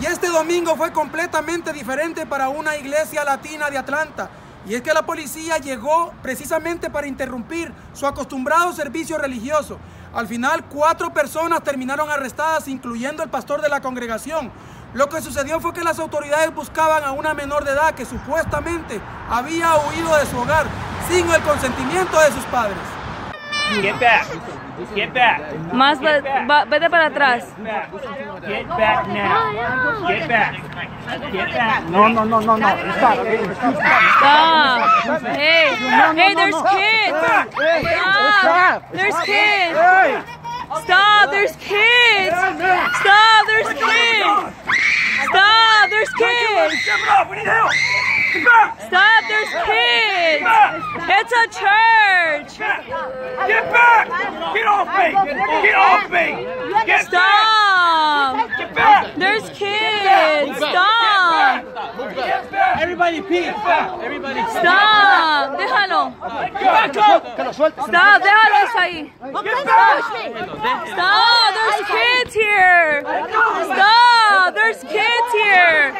Y este domingo fue completamente diferente para una iglesia latina de Atlanta. Y es que la policía llegó precisamente para interrumpir su acostumbrado servicio religioso. Al final, 4 personas terminaron arrestadas, incluyendo el pastor de la congregación. Lo que sucedió fue que las autoridades buscaban a una menor de edad que supuestamente había huido de su hogar sin el consentimiento de sus padres. Get back. Get back. Más vete para atrás. Get back now. Get back. Get back. No. Stop. Stop. Hey, there's kids. Stop. There's kids. Stop. There's kids. Stop. There's kids. Stop. There's kids. Stop. There's kids. It's a church. Get back! Get off me! Get off me! Get stop! Back. Get back! There's kids! Get back. Stop! Get back. Everybody peace! Everybody stop! Déjalo! Stop! Déjalos ahí! Stop! There's kids here! Stop! There's kids here!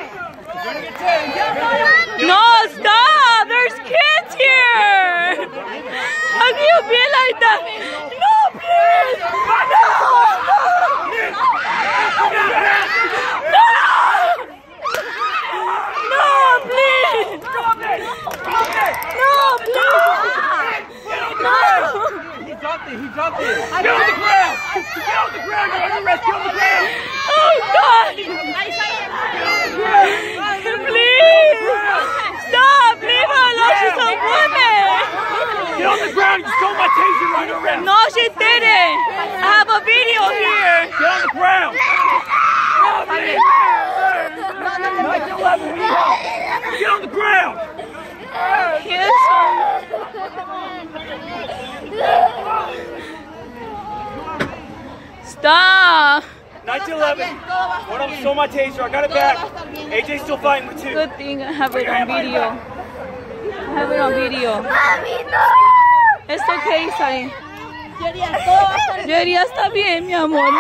No! Stop! There's kids here! How can you be like that? No, please! No, please! No, please! No, please! He dropped it! Get on the ground! Get on the ground! You're under arrest! Get on the ground! Oh, God! Get on the ground! Please! Stop! Leave her alone! She's a woman! Get on the ground, you stole my taser right around. No, she didn't. I have a video here. Get on the ground. Get on the ground. Kiss her. Stop. 1911. One of them stole my taser. I got it back. AJ's still fighting with two. Good thing I have it on video. I have it on video. Mami, no. It's okay, Isai. Yoria está bien, mi amor. Get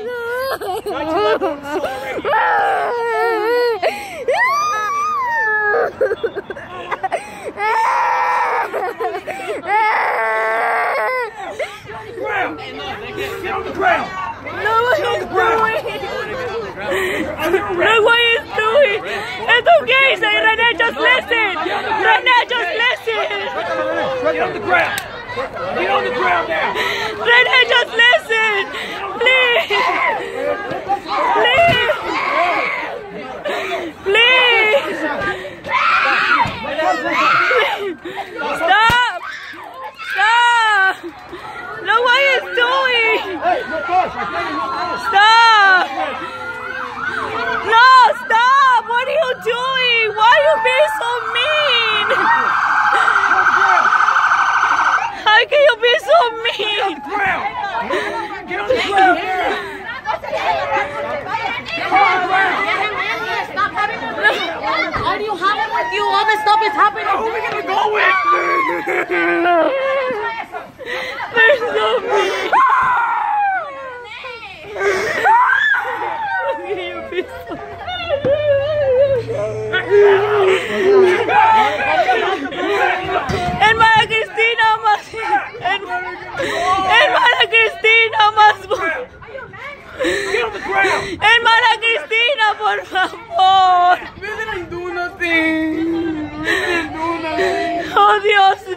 on the ground. Look what he's doing. It's okay, Isai. Renee, just listen. Renee, just listen. Get on the ground. Get on the ground now. Renee, just listen. Please. Please. Please. Stop. Stop. Look what he's doing. Stop. No, stop! What are you doing? Why are you being so mean? How can you be so mean? Get on the ground! Why do you have it with you? All this stuff is happening! Who are we gonna go with? They're so mean! Hermana Cristina, por favor. We didn't do nothing. We didn't do nothing. Oh, Dios mío.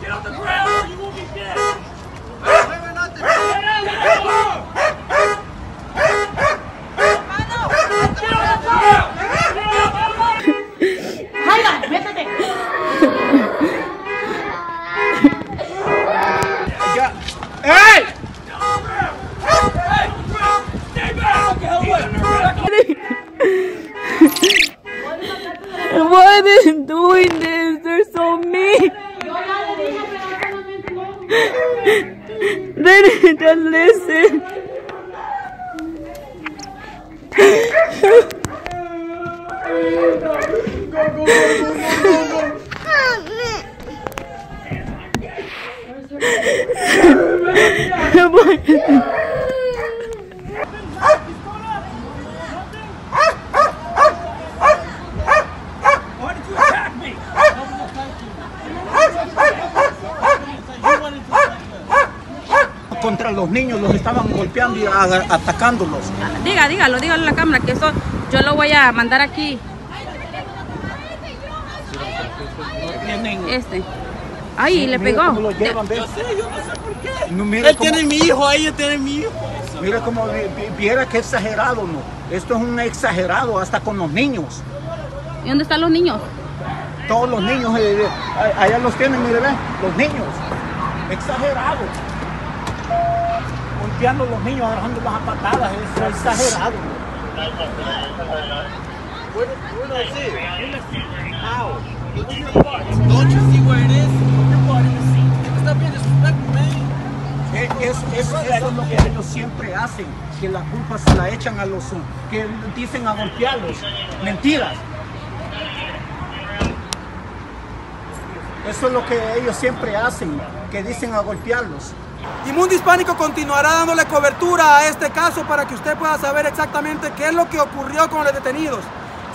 Get off the ground or you will be dead. Get off the ground. Why are they doing this? They're so mean. They didn't just listen. Contra los niños, los estaban golpeando y atacándolos. Dígalo a la cámara, que eso yo lo voy a mandar aquí. Ay, sí, le pegó. Lo llevan, yo sé, yo no sé por qué. No, él cómo, tiene mi hijo, ahí tiene mi hijo. Mira cómo viera que exagerado, ¿no? Esto es un exagerado hasta con los niños. ¿Y dónde están los niños? Todos los niños, allá los tienen, mire, ve, los niños. Exagerados. Golpeando a los niños, agarrando las patadas, eso es exagerado. Bueno, sí. Don't you see where it is? Your body is seen. Stop being disrespectful, man. Eso es lo que ellos siempre hacen, que la culpa se la echan a los que dicen a golpearlos. Mentiras. Eso es lo que ellos siempre hacen, que dicen a golpearlos. Y Mundo Hispánico continuará dándole cobertura a este caso para que usted pueda saber exactamente qué es lo que ocurrió con los detenidos.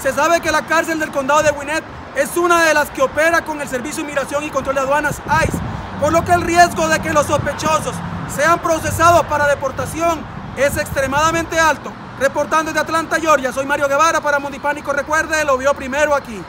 Se sabe que la cárcel del condado de Gwinnett es una de las que opera con el Servicio de Inmigración y Control de Aduanas, ICE, por lo que el riesgo de que los sospechosos sean procesados para deportación es extremadamente alto. Reportando desde Atlanta, Georgia, soy Mario Guevara para Mundo Hispánico. Recuerde, lo vio primero aquí.